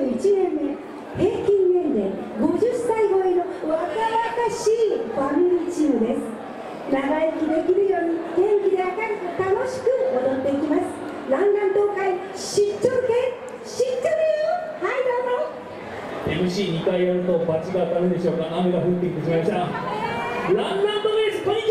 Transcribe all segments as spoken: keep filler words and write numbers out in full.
にせんにじゅういちねんめ、平均年齢ごじゅっさい超えの若々しいファミリーチームです。長生きできるように元気で明るく楽しく踊っていきます。ランラン東海しっちょるけ、しっちょるよ。はい、どうぞ。 エムシーに 回やるとバチが当たるでしょうか。雨が降ってきてしまいました。ランラン東海です。こんにちは。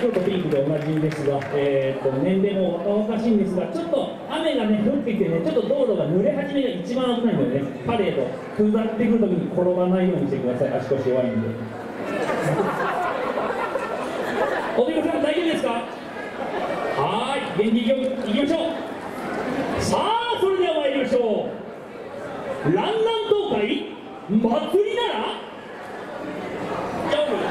黒とピンクでおなじみですが、えー、と年齢も若々しいんですが、ちょっと雨が、ね、降ってきて、ね、ちょっと道路が濡れ始めが一番危ないので、ね、パレード、下ってくるときに転ばないようにしてください、足腰弱いんで。おでこさん、大丈夫ですか？はーい、元気にいきましょう。さあ、それでは参りましょう。ランラン東海祭りなら。 どうもありがと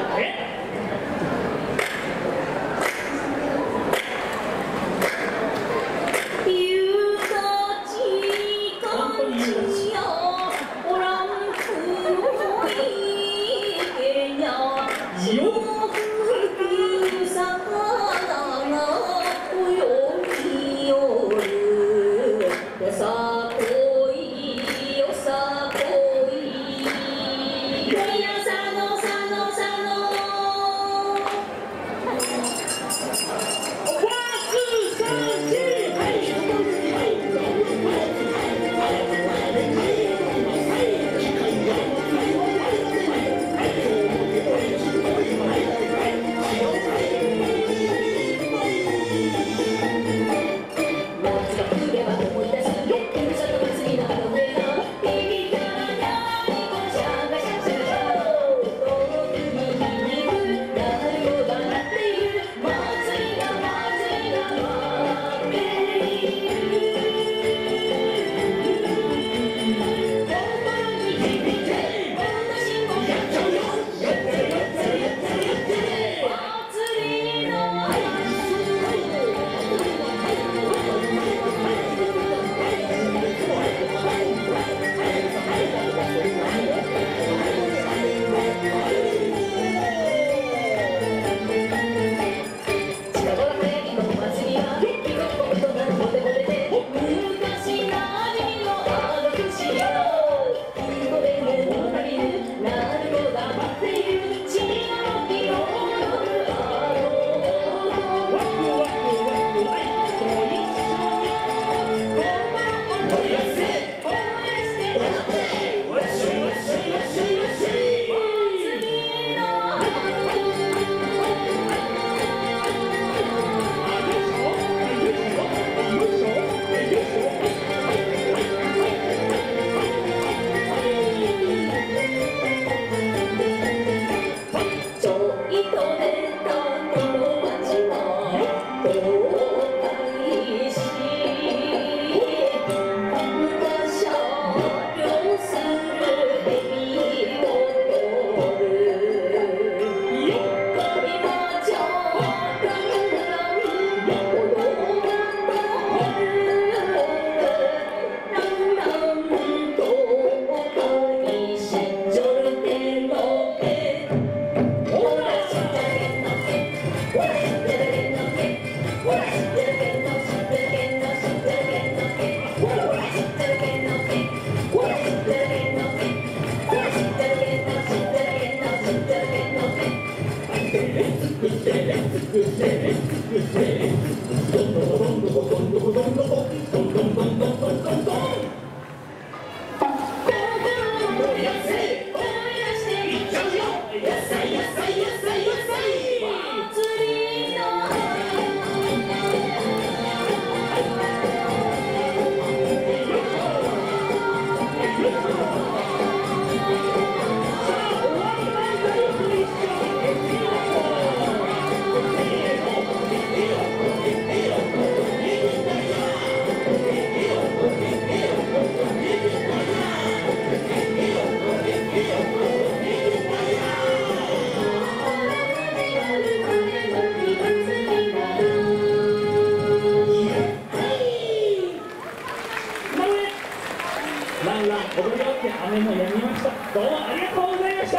うございました。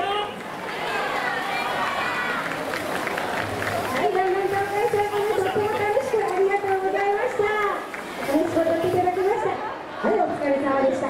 はい、ランラン東海さん、本当に楽しくありがとうございました。Marisa.